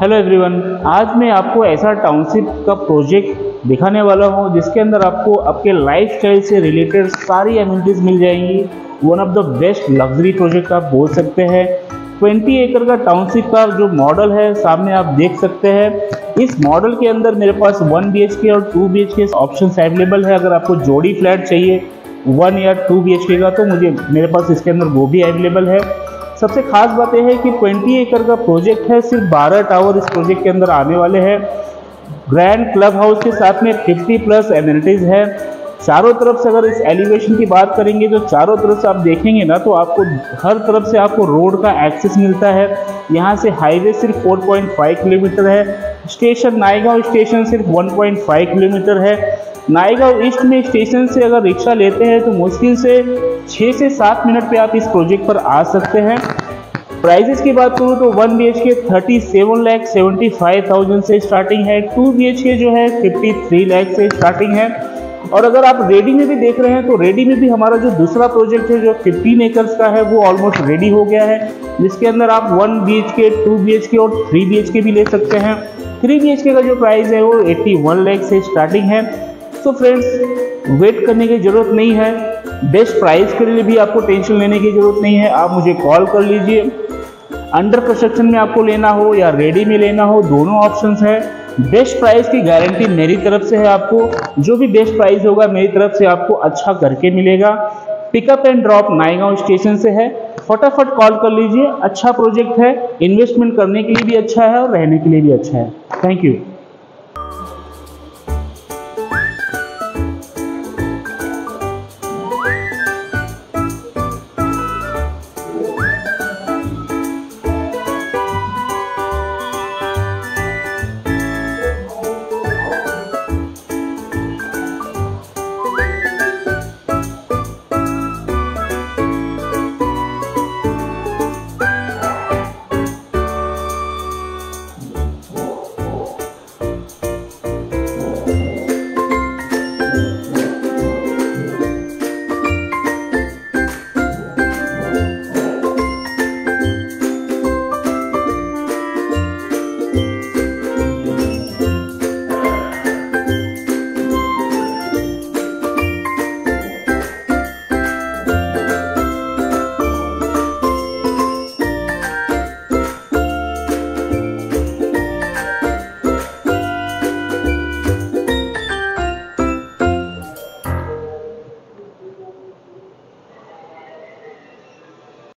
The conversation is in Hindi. हेलो एवरीवन, आज मैं आपको ऐसा टाउनशिप का प्रोजेक्ट दिखाने वाला हूं जिसके अंदर आपको आपके लाइफस्टाइल से रिलेटेड सारी एमिनिटीज़ मिल जाएंगी। One of the best luxury project आप बोल सकते हैं। 20 एकड़ का टाउनशिप का जो मॉडल है सामने आप देख सकते हैं। इस मॉडल के अंदर मेरे पास 1 BHK और 2 BHK ऑप्शन अवेलेबल है। अगर आपको जोड़ी फ्लैट चाहिए 1 या 2 BHK का तो मेरे पास इसके अंदर वो भी अवेलेबल है। सबसे खास बात यह है कि 20 एकड़ का प्रोजेक्ट है, सिर्फ 12 टावर इस प्रोजेक्ट के अंदर आने वाले हैं। ग्रैंड क्लब हाउस के साथ में 50+ एमिनिटीज़ है। चारों तरफ से अगर इस एलिवेशन की बात करेंगे तो चारों तरफ से आप देखेंगे ना तो आपको हर तरफ से आपको रोड का एक्सेस मिलता है। यहाँ से हाईवे सिर्फ 4.5 किलोमीटर है। स्टेशन नायगांव स्टेशन सिर्फ 1.5 किलोमीटर है। नायगांव ईस्ट में स्टेशन से अगर रिक्शा लेते हैं तो मुश्किल से 6 से 7 मिनट पे आप इस प्रोजेक्ट पर आ सकते हैं। प्राइजेस की बात करूँ तो 1 BHK 37,75,000 से स्टार्टिंग है। 2 BHK जो है 53 लाख से स्टार्टिंग है। और अगर आप रेडी में भी देख रहे हैं तो रेडी में भी हमारा जो दूसरा प्रोजेक्ट है जो 15 एकर्स का है वो ऑलमोस्ट रेडी हो गया है, जिसके अंदर आप 1 BHK 2 BHK और 3 BHK भी ले सकते हैं। 3 BHK का जो प्राइस है वो 81 लाख से स्टार्टिंग है। तो फ्रेंड्स, वेट करने की ज़रूरत नहीं है। बेस्ट प्राइस के लिए भी आपको टेंशन लेने की ज़रूरत नहीं है। आप मुझे कॉल कर लीजिए। अंडर कंस्ट्रक्शन में आपको लेना हो या रेडी में लेना हो, दोनों ऑप्शंस हैं। बेस्ट प्राइस की गारंटी मेरी तरफ से है। आपको जो भी बेस्ट प्राइस होगा मेरी तरफ से आपको अच्छा करके मिलेगा। Pickup and drop Naigaon station से है। फटाफट कॉल कर लीजिए। अच्छा प्रोजेक्ट है, इन्वेस्टमेंट करने के लिए भी अच्छा है और रहने के लिए भी अच्छा है। Thank you.